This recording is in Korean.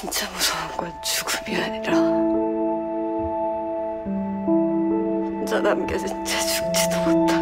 진짜 무서운 건 죽음이 아니라 혼자 남겨진 채 죽지도 못한